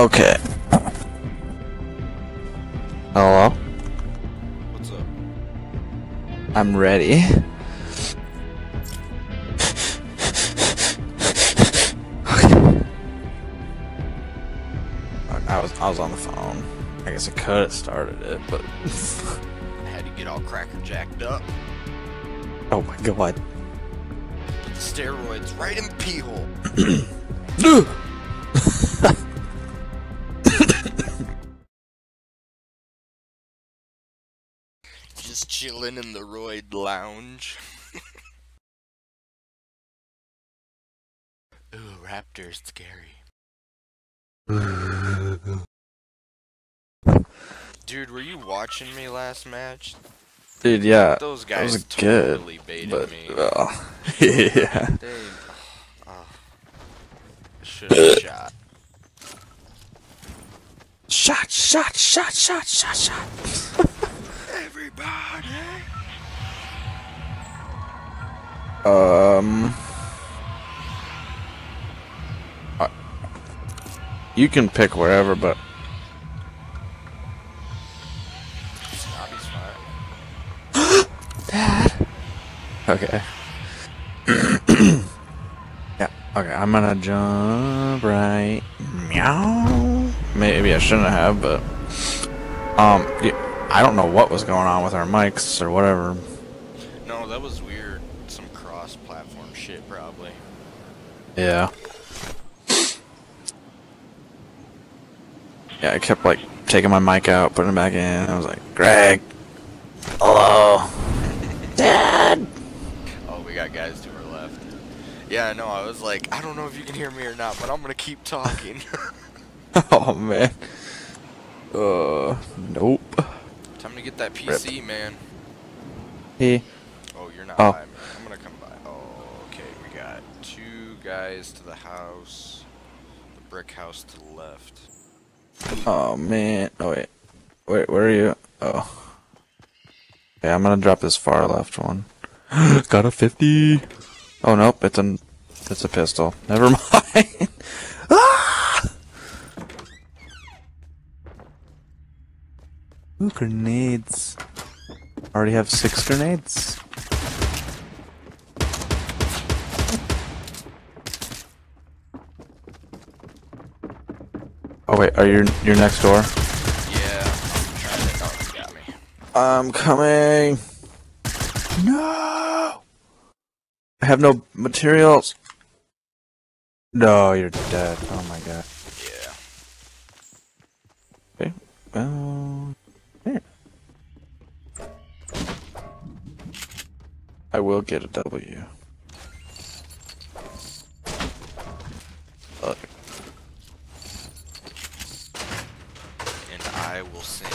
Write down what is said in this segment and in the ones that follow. Okay. Hello? What's up? I'm ready. Okay. I was on the phone. I guess I could have started it, but I had to get all crackerjacked up. Oh my god. Put the steroids right in the pee hole. Just chilling in the roid lounge. Ooh, raptor's scary. Dude, were you watching me last match? Dude, yeah. Those guys was totally good, baited me. Well, yeah. They should have shot. Shot, shot, shot, shot, shot, shot. Everybody. You can pick wherever, but Snobby's fine. Dad. Okay. Yeah. Okay. I'm gonna jump right. Meow. Maybe I shouldn't have, but yeah, I don't know what was going on with our mics or whatever. No, that was weird. Some cross-platform shit, probably. Yeah. Yeah, I kept like taking my mic out, putting it back in. I was like, Greg, hello, Dad. Oh, we got guys to our left. Yeah, no, I was like, I don't know if you can hear me or not, but I'm gonna keep talking. Oh man. Nope. Time to get that PC, Rip. Man. Hey. Oh, you're not by, man. I'm gonna come by. Oh, okay. We got two guys to the house. The brick house to the left. Oh man. Oh wait. Wait, where are you? Oh. Yeah, I'm gonna drop this far left one. Got a 50. Oh nope, it's a pistol. Never mind. Ooh, grenades. I already have 6 grenades. Oh wait, are you're next door? Yeah, I'm trying to know if you got me. I'm coming. No. I have no materials. No, you're dead. Oh my god. Yeah. Okay. Well. I will get a W. Look. And I will sing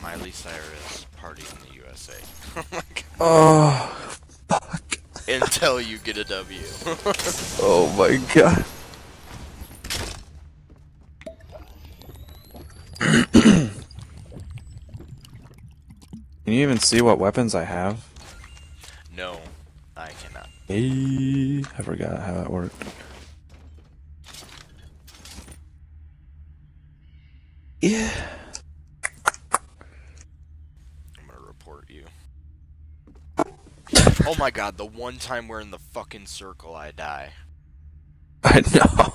Miley Cyrus Party in the USA. Oh my god. Oh, fuck. Until you get a W. Oh my god. Can you even see what weapons I have? No, I cannot. Hey, I forgot how that worked. Yeah. I'm gonna report you. Oh my god, the one time we're in the fucking circle, I die. I know.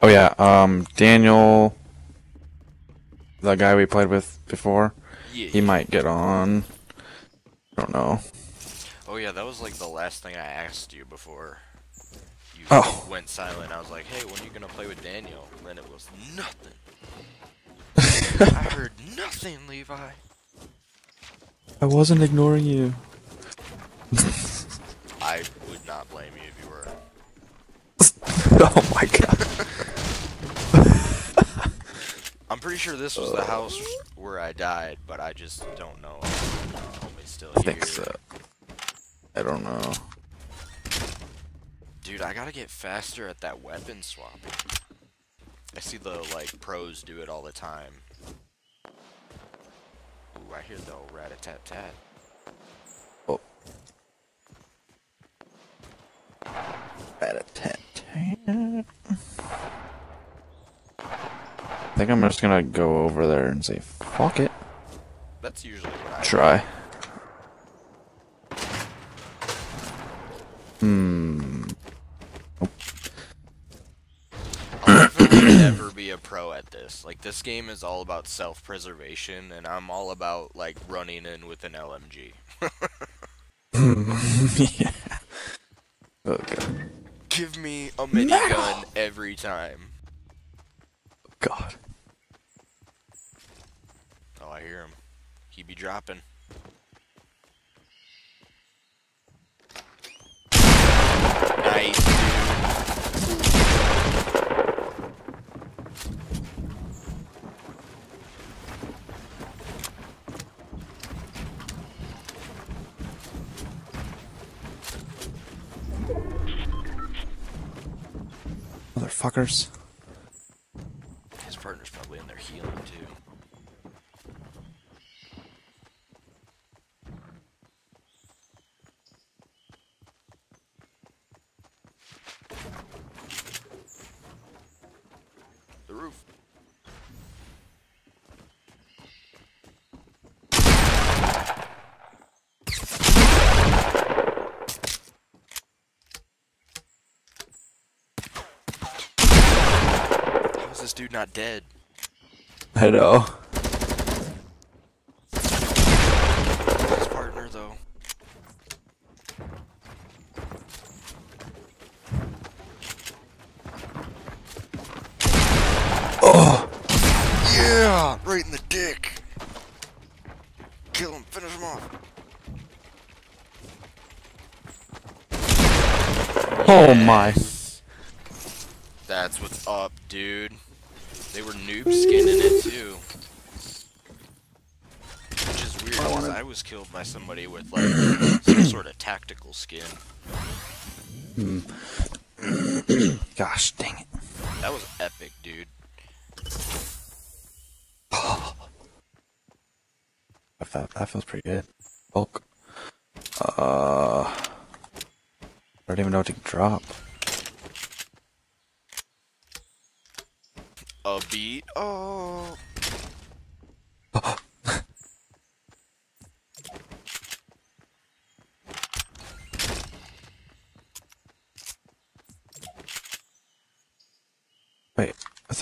Oh yeah, Daniel, the guy we played with before, yeah. He might get on. I don't know. Oh yeah, that was like the last thing I asked you before you went silent. I was like, hey, when are you gonna play with Daniel? And then it was nothing. I heard nothing, Levi. I wasn't ignoring you. I would not blame you if you were. Oh my god. I'm pretty sure this was the house where I died, but I just don't know. Still here. I think so. I don't know. Dude, I gotta get faster at that weapon swap. I see the like pros do it all the time. Ooh, I hear the old rat-a-tat-tat. Oh. Rat-a-tat-tat. I think I'm just gonna go over there and say, fuck it. That's usually what I try. Pro at this. Like, this game is all about self-preservation, and I'm all about, like, running in with an LMG. Yeah. Okay. Give me a minigun every time. God. Oh, I hear him. He be dropping. Nice, dude. Fuckers. His partner's probably in there healing too. The roof. This dude not dead. I know. His partner though. Oh yeah, right in the dick. Kill him, finish him off. Oh my. That's what's up, dude. They were noob skinning it too, which is weird because I was killed by somebody with like some sort of tactical skin. Gosh, dang it! That was epic, dude. That feels pretty good. Bulk. I don't even know what to drop. A beat. Oh. Wait, I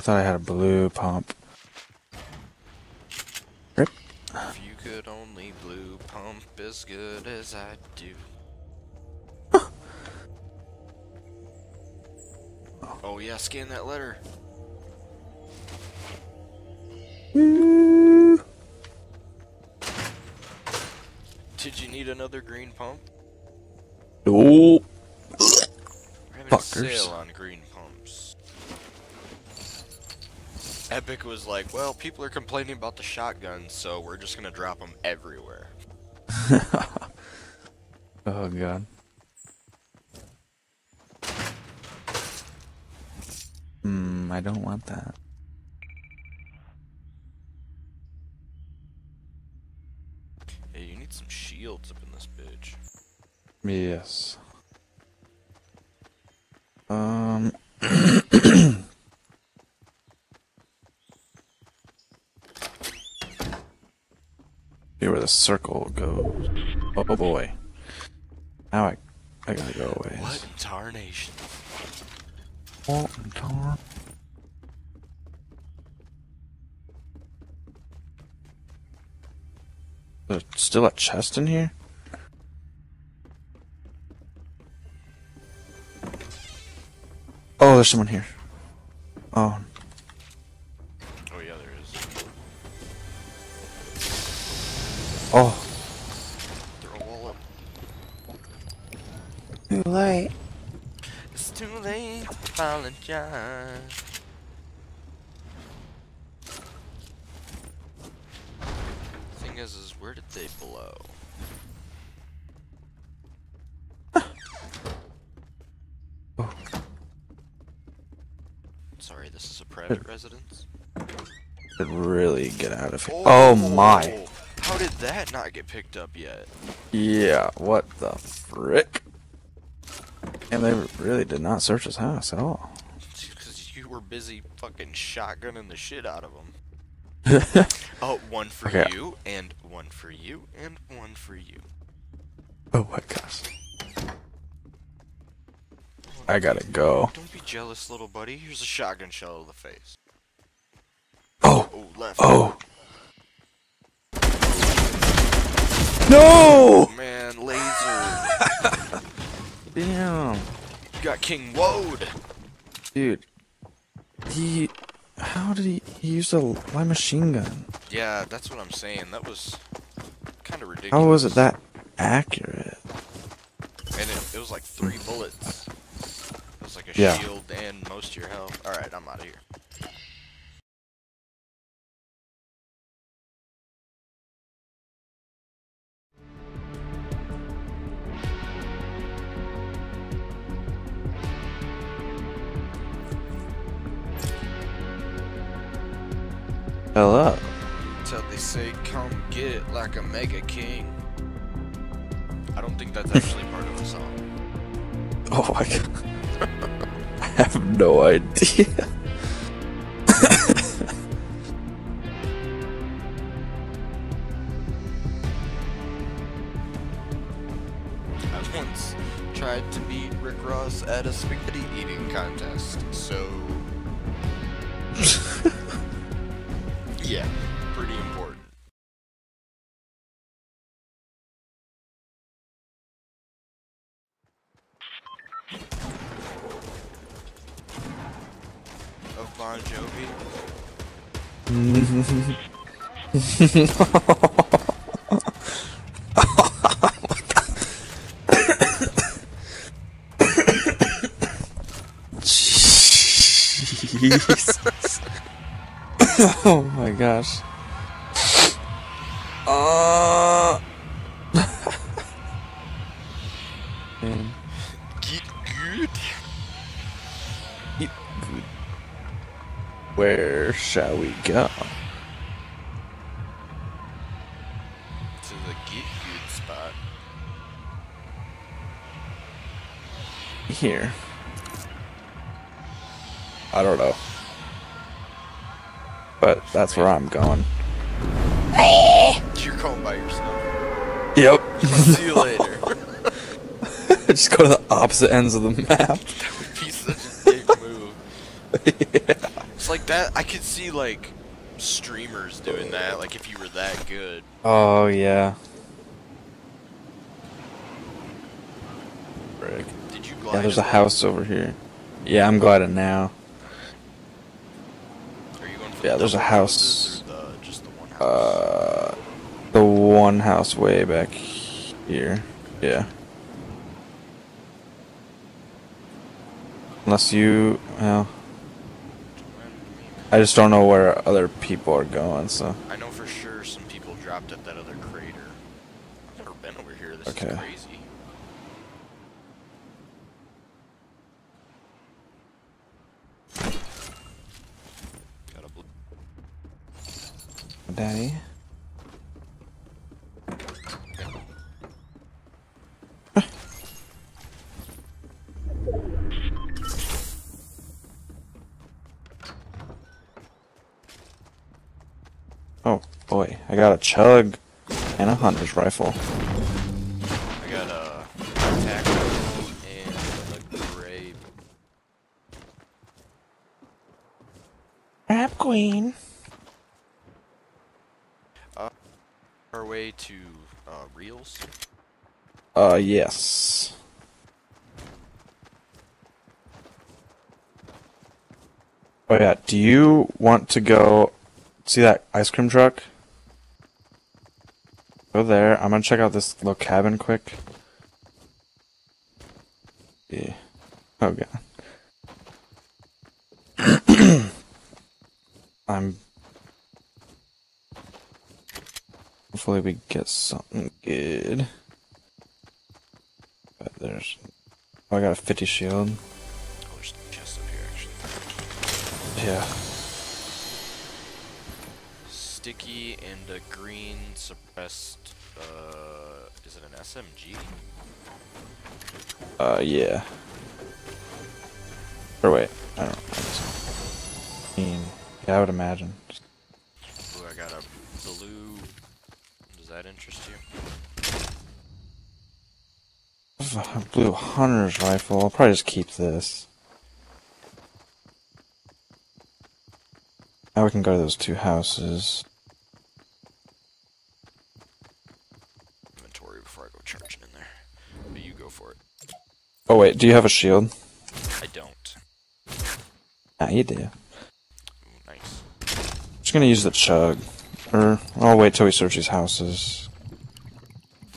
thought I had a blue pump. Rip. If you could only blue pump as good as I do. Oh yeah, scan that letter. Woo. Did you need another green pump? No. We're having fuckers. A sale on green pumps. Epic was like, well, people are complaining about the shotguns, so we're just gonna drop them everywhere. Oh god. I don't want that. Hey, you need some shields up in this bitch. Yes. Here where the circle goes. Oh boy. Now I gotta go away. What tarnation? What tarnation? There's still a chest in here? Oh, there's someone here. Oh. Oh, yeah, there is. Oh. Throw a wall up. Too late. It's too late to apologize. Is where did they blow? Oh. sorry, this is a private residence. Really get out of here. Oh, oh my. How did that not get picked up yet? Yeah, what the frick? And they really did not search his house at all. Because you were busy fucking shotgunning the shit out of him. Oh, one for you, and one for you, and one for you. Oh my gosh. I gotta go. Don't be jealous, little buddy. Here's a shotgun shell to the face. Oh! Oh! Left. Oh. No! Oh, man, laser. Damn. You got King Woad. Dude. He... How did he... He used a light machine gun. Yeah, that's what I'm saying. That was... kind of ridiculous. How was it that accurate? And it was like 3 bullets. It was like a shield and most of your health. Alright, I'm out of here. Hello. So they say, come get it like a mega king. I don't think that's actually part of the song. Oh my god. I have no idea. I once tried to beat Rick Ross at a spaghetti eating contest, so... Yeah, pretty important. Of Bon Jovi. Jesus. Oh my gosh. Get good. Get good. Where shall we go? To the get good spot. Here. I don't know. But that's where I'm going. You're going by yourself. Yep. See you later. Just go to the opposite ends of the map. That would be such a big move. Yeah. It's like that. I could see like streamers doing that. Like if you were that good. Oh yeah. Rick. Did you glide? Yeah, there's a house over here. Yeah, I'm gliding now. Yeah, there's a house. Just the one house? The one house way back here. Yeah. Unless you, well, I just don't know where other people are going. So. I know for sure some people dropped at that other crater. I've never been over here. This is crazy. Daddy. Oh boy, I got a chug and a hunter's rifle. I got a attack rifle and a grape. Rap queen. Our way to reels? Yes. Oh yeah, do you want to go see that ice cream truck? Go there. I'm gonna check out this little cabin quick. Yeah. Oh god. Hopefully we get something good. But there's... Oh, I got a 50 shield. Oh, there's a chest up here, actually. Yeah. Sticky and a green suppressed, is it an SMG? Yeah. Or wait, I don't know. Green. Yeah, I would imagine. Ooh, I got a blue. Does that interest you? A blue hunter's rifle. I'll probably just keep this. Now we can go to those two houses. Inventory before I go charging in there. But you go for it. Oh wait, do you have a shield? I don't. Ah, you do. Ooh, nice. I'm just gonna use the chug. Or I'll wait till we search these houses.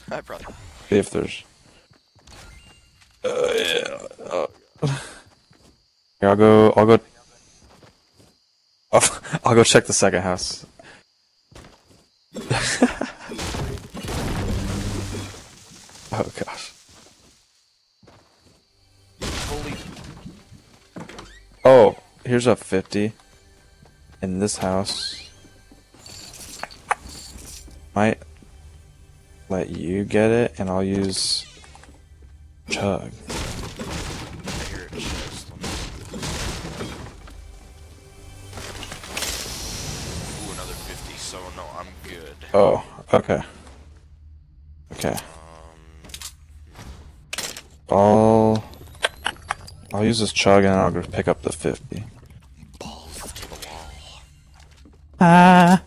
Hi, brother. See if there's... yeah. Here, I'll go check the second house. Oh gosh. Holy. Oh, here's a 50 in this house. Might let you get it, and I'll use chug. Oh, okay. Okay. I'll use this chug and I'll go pick up the 50. Balls to the wall. Ah.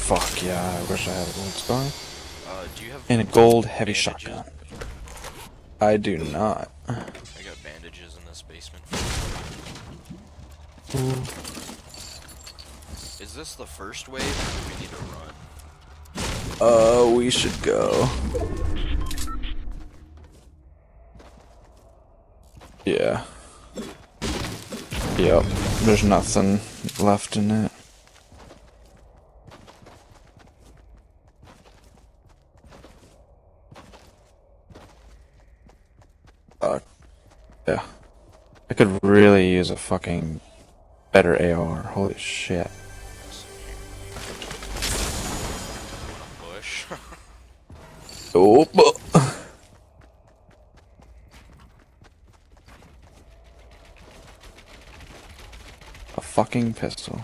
Fuck yeah, I wish I had a gold star. Do you have and a gold heavy shotgun. I do not. I got bandages in this basement. Ooh. Is this the first wave, or do we need to run? We should go. Yeah. Yep. There's nothing left in it. Yeah. I could really use a fucking better AR. Holy shit. Bush. Oh, a fucking pistol.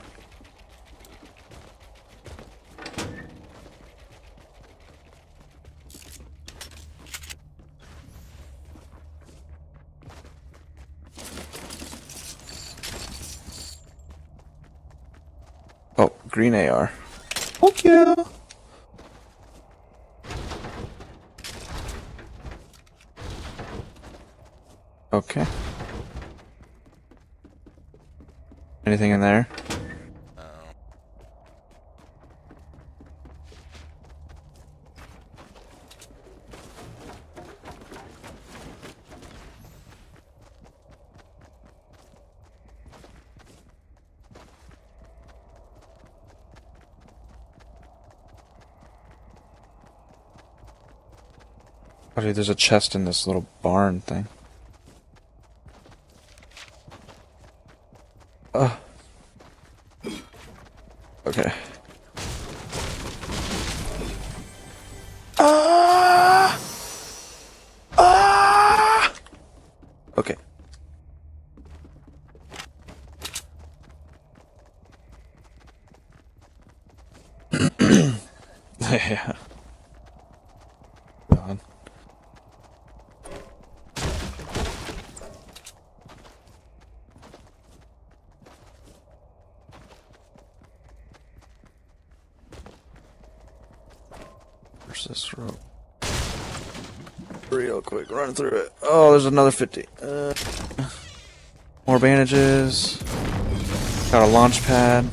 Oh, green AR. Thank you! Okay. Anything in there? No. Oh dude, there's a chest in this little barn thing. Okay. Okay. Yeah. This rope real quick, run through it. Oh, there's another 50. More bandages, got a launch pad.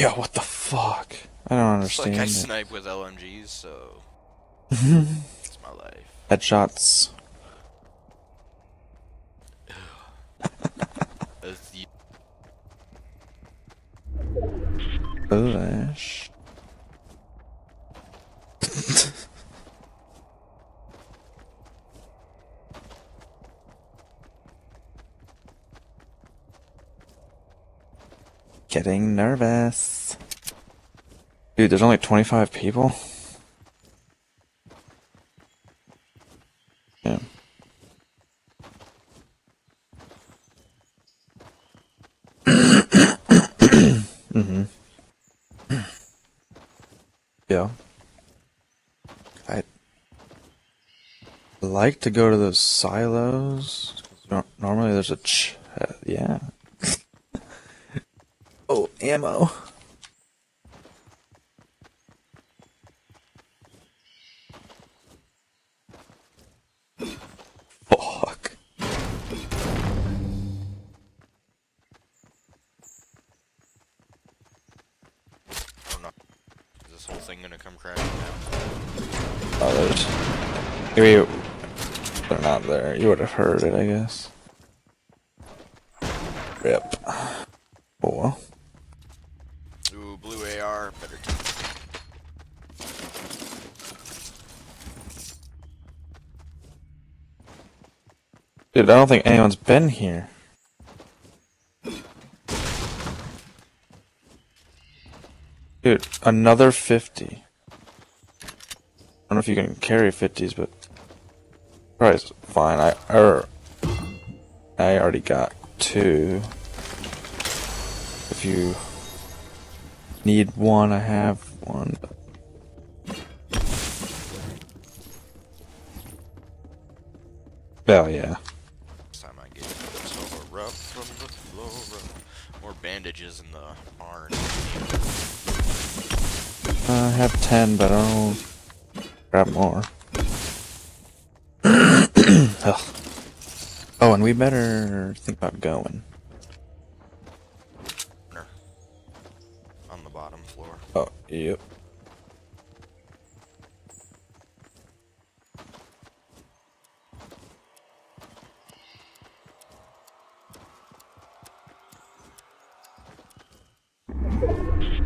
Yeah, what the fuck? I don't understand. It's like I snipe with LMGs, so... it's my life. Headshots. Bullish. Getting nervous. Dude, there's only 25 people. Yeah. Mm-hmm. Yeah. I'd like to go to those silos. Normally there's a yeah. Oh, ammo. Fuck. Oh no. Is this whole thing gonna come crashing down? Oh, there's... Maybe they're not there. You would have heard it, I guess. Rip. Oh well. Ooh, blue AR, better team. Dude, I don't think anyone's been here. Dude, another 50. I don't know if you can carry 50s, but... probably fine. I already got 2. If you... need one, I have one. Hell yeah. This time I get sober up from the floor. More bandages in the barn. I have 10, but I'll grab more. Oh, and we better think about going. Bottom floor. Oh, yep.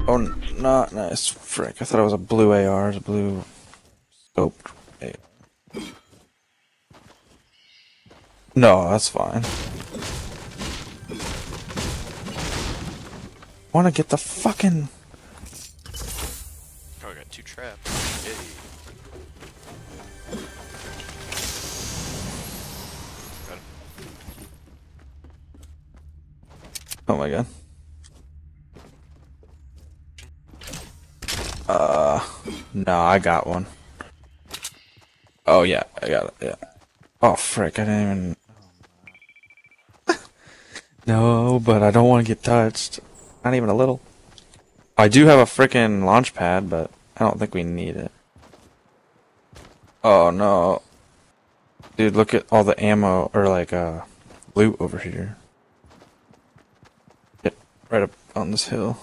Oh, not nice. Frick, I thought it was a blue AR. It's a blue scoped AR. No, that's fine. I wanna get the fucking... two traps. Yay. Got him. Oh my god. No, I got one. Oh yeah, I got it, yeah. Oh frick, I didn't even... No, but I don't want to get touched. Not even a little. I do have a frickin' launch pad, but... I don't think we need it. Oh no. Dude, look at all the ammo, or like, loot over here. Get right up on this hill.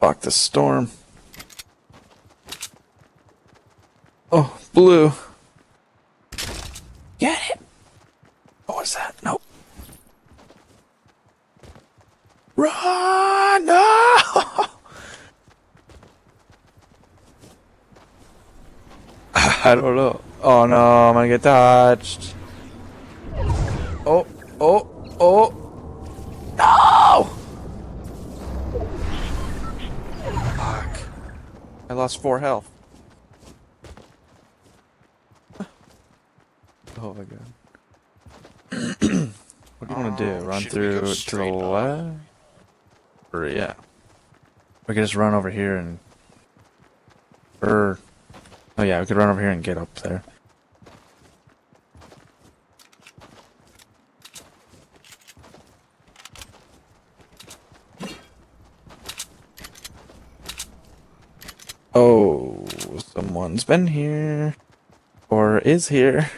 Fuck the storm. Oh, blue. Get it! What was that? Nope. Run! No! I don't know. Oh no, I'm gonna get touched. Oh, oh, oh. No! Fuck. I lost 4 health. Oh my god. What do you wanna do? Run through to the left? Or yeah. We can just run over here and... Oh yeah, we could run over here and get up there. Oh, someone's been here. Or is here.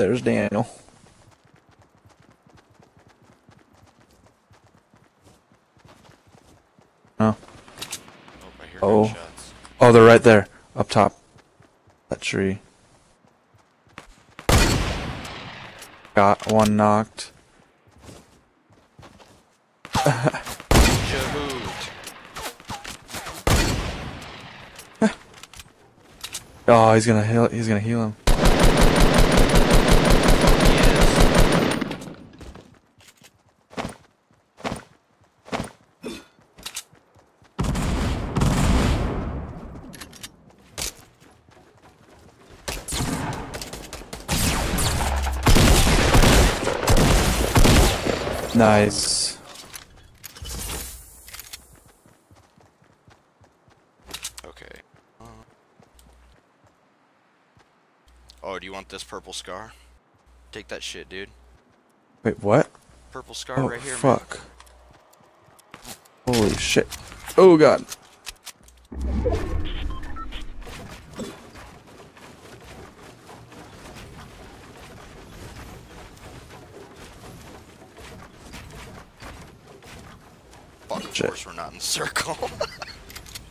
There's Daniel. Oh. Oh. Oh, they're right there. Up top. That tree. Got one knocked. Oh, he's gonna heal him. Nice. Okay. Oh, do you want this purple scar? Take that shit, dude. Wait, what? Purple scar right here. Oh, fuck. Man. Holy shit. Oh, God. Of course we're not in the circle.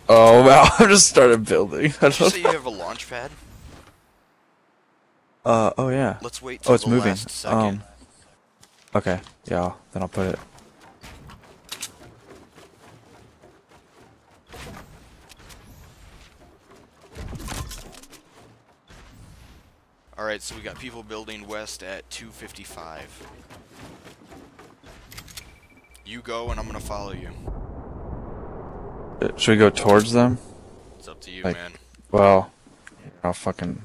Oh, wow. I just started building. Did you say you have a launch pad? Oh yeah. Let's wait till the last second. Okay. Yeah, then I'll put it. Alright, so we got people building west at 2:55. You go, and I'm gonna follow you. Should we go towards them? It's up to you, like, man. Well, I'll fucking...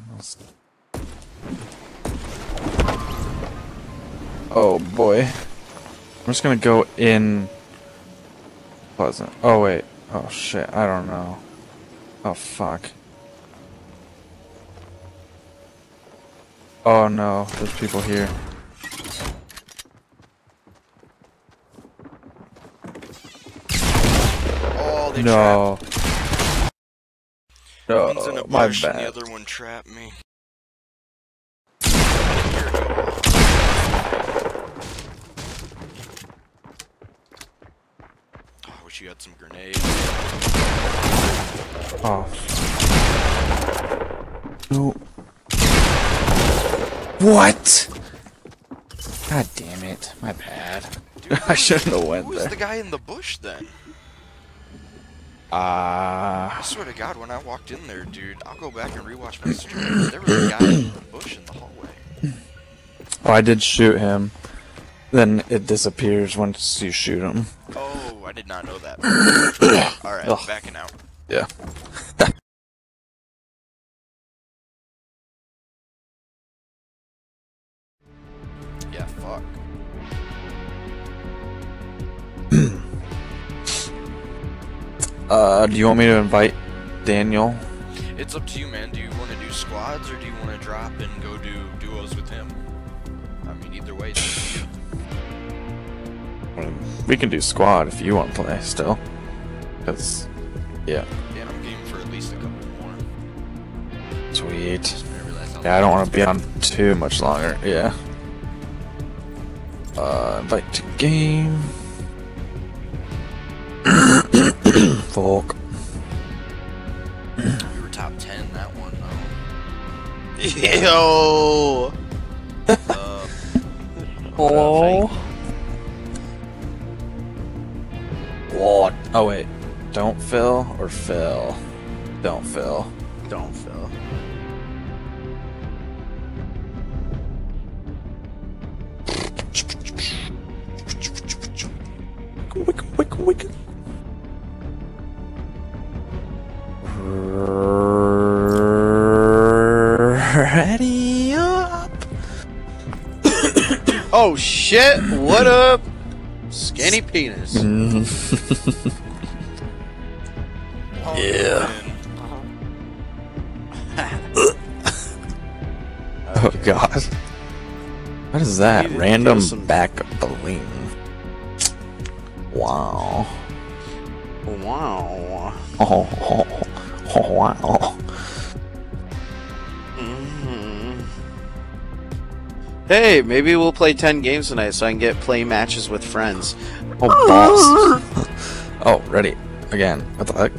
Oh, boy. I'm just gonna go in... Pleasant. Oh, wait. Oh, shit. I don't know. Oh, fuck. Oh, no. There's people here. No. No, my bad. The other one trapped me. Oh, I wish you had some grenades. Oh. No. What? God damn it. My bad. Dude, I shouldn't have went there. Who was the guy in the bush then? I swear to God, when I walked in there, dude, I'll go back and rewatch my stream. There was a guy in the bush in the hallway. Oh, I did shoot him. Then it disappears once you shoot him. Oh, I did not know that. Alright, I'm backing out. Yeah. Yeah, fuck. Do you want me to invite Daniel? It's up to you, man. Do you want to do squads or do you want to drop and go do duos with him? I mean, either way. We can do squad if you want to play still. Cause, yeah. Yeah, I'm game for at least a couple more. Sweet. Yeah, I don't want to be on too much longer. Yeah. Invite to game. Fuck. We were top 10 in that one, though. Yo! Oh. What? Oh, wait. Don't fill or fill? Don't fill. Don't fill. Wick, wick, wick. Ready up. Oh shit, what up? Skinny penis. Oh, yeah. Oh god. What is that? Random back bling. Wow. Wow. Oh. Oh, wow. Mm-hmm. Hey, maybe we'll play 10 games tonight so I can get play matches with friends. Oh, boss. Oh, ready. Again. What the heck?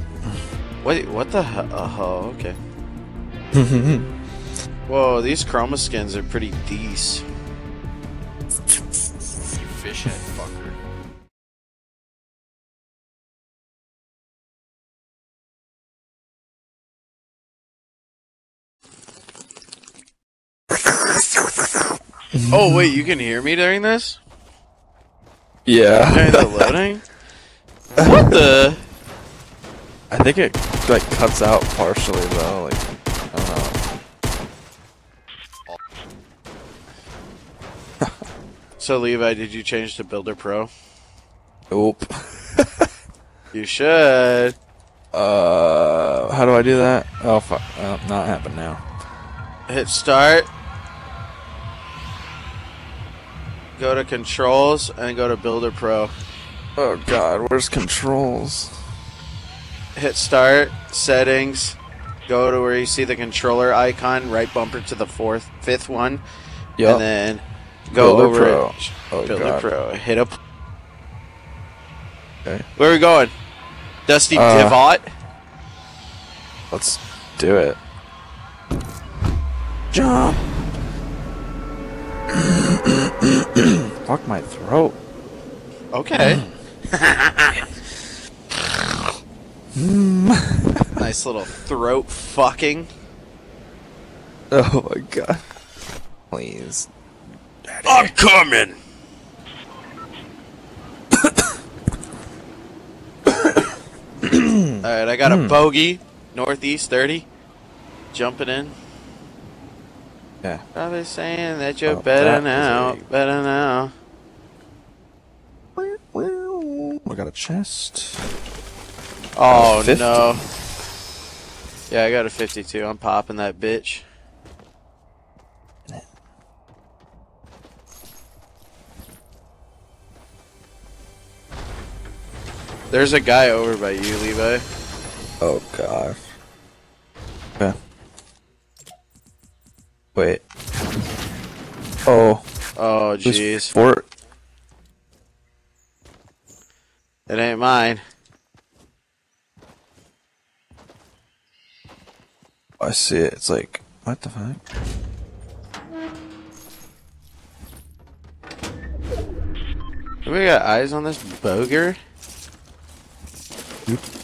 Wait, what the heck? Oh, okay. Whoa, these chroma skins are pretty decent. You fish head fucker. Oh wait, you can hear me during this? Yeah. During the loading? What the? I think it like cuts out partially though, like I don't know. So Levi, did you change to Builder Pro? Nope. You should. How do I do that? Oh fuck, not happen now. Hit start. Go to controls and go to Builder Pro. Oh god, where's controls? Hit start, settings, go to where you see the controller icon, right bumper to the fifth one. Yep. And then go Builder over Pro. Oh, Builder god. Pro. Hit up. Okay. Where are we going? Dusty Divot? Let's do it. Jump! Fuck my throat. Okay. Nice little throat fucking. Oh my god. Please. Daddy. I'm coming! Alright, I got a bogey. Northeast 30. Jumping in. Yeah. Probably saying that you're better now. Better now. I got a chest. Oh no. Yeah, I got a 52. I'm popping that bitch. There's a guy over by you, Levi. Oh god. Yeah. Wait. Oh. Oh, jeez. Fort. It ain't mine. I see it. It's like, what the fuck? Have we got eyes on this boger? Oops.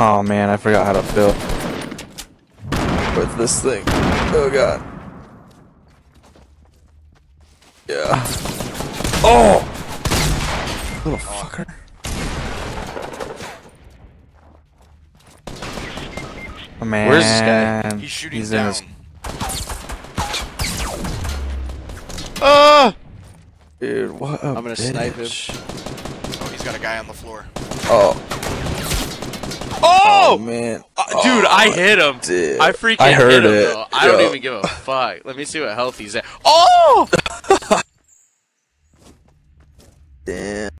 Oh man, I forgot how to fill with this thing. Oh god. Yeah. Oh! Little fucker. Oh, man. Where's this guy? He's shooting down. Ah! Dude, what a I'm gonna bitch. Snipe him. Oh, he's got a guy on the floor. Oh. Oh! Oh man, dude, oh, I hit him. Dude. I freaking I heard hit him. Though. I don't even give a fuck. Let me see what health he's at. Oh! Damn.